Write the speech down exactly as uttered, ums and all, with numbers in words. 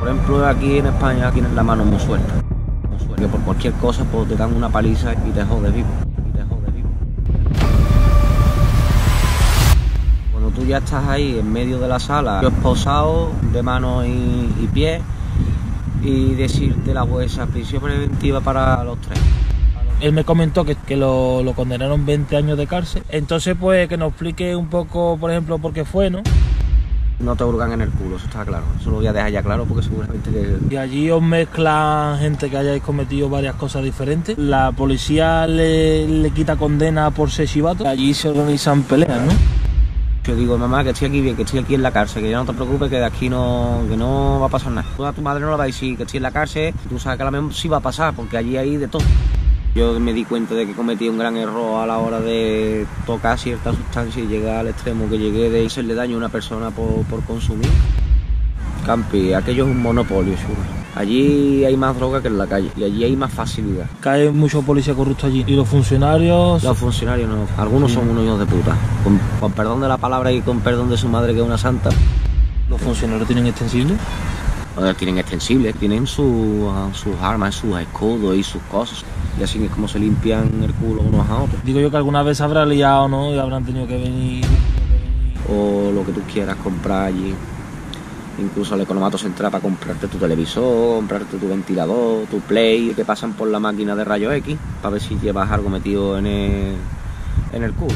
Por ejemplo, aquí en España tienes la mano muy suelta, muy suelta. Que por cualquier cosa pues, te dan una paliza y te jodes vivo. Y te jodes vivo. Cuando tú ya estás ahí en medio de la sala, yo esposado de manos y, y pies, y decirte la jueza, prisión preventiva para los tres. Él me comentó que, que lo, lo condenaron veinte años de cárcel. Entonces, pues, que nos explique un poco, por ejemplo, por qué fue, ¿no? No te hurgan en el culo, eso está claro. Eso lo voy a dejar ya claro porque seguramente que... Y allí os mezclan gente que hayáis cometido varias cosas diferentes. La policía le, le quita condena por ser chivato. Allí se organizan peleas, ¿no? Yo digo, mamá, que estoy aquí bien, que estoy aquí en la cárcel, que ya no te preocupes, que de aquí no, que no va a pasar nada. Tú a tu madre no la vas a decir que estoy en la cárcel, tú sabes que a la misma sí va a pasar porque allí hay de todo. Yo me di cuenta de que cometí un gran error a la hora de tocar cierta sustancia y llegar al extremo que llegué de hacerle daño a una persona por, por consumir. Campi, aquello es un monopolio, seguro. Allí hay más droga que en la calle y allí hay más facilidad. Cae mucho policía corrupto allí. ¿Y los funcionarios? Los funcionarios no. Algunos son unos hijos de puta. Con, con perdón de la palabra y con perdón de su madre, que es una santa. ¿Los funcionarios tienen extensibles? Tienen extensibles, tienen su, sus armas, sus escudos y sus cosas. Y así es como se limpian el culo unos a otros. Digo yo que alguna vez habrá liado, ¿no? Y habrán tenido que venir... O lo que tú quieras comprar allí. Incluso al economato central para comprarte tu televisor, comprarte tu ventilador, tu play. Que pasan por la máquina de rayos X para ver si llevas algo metido en el, en el culo.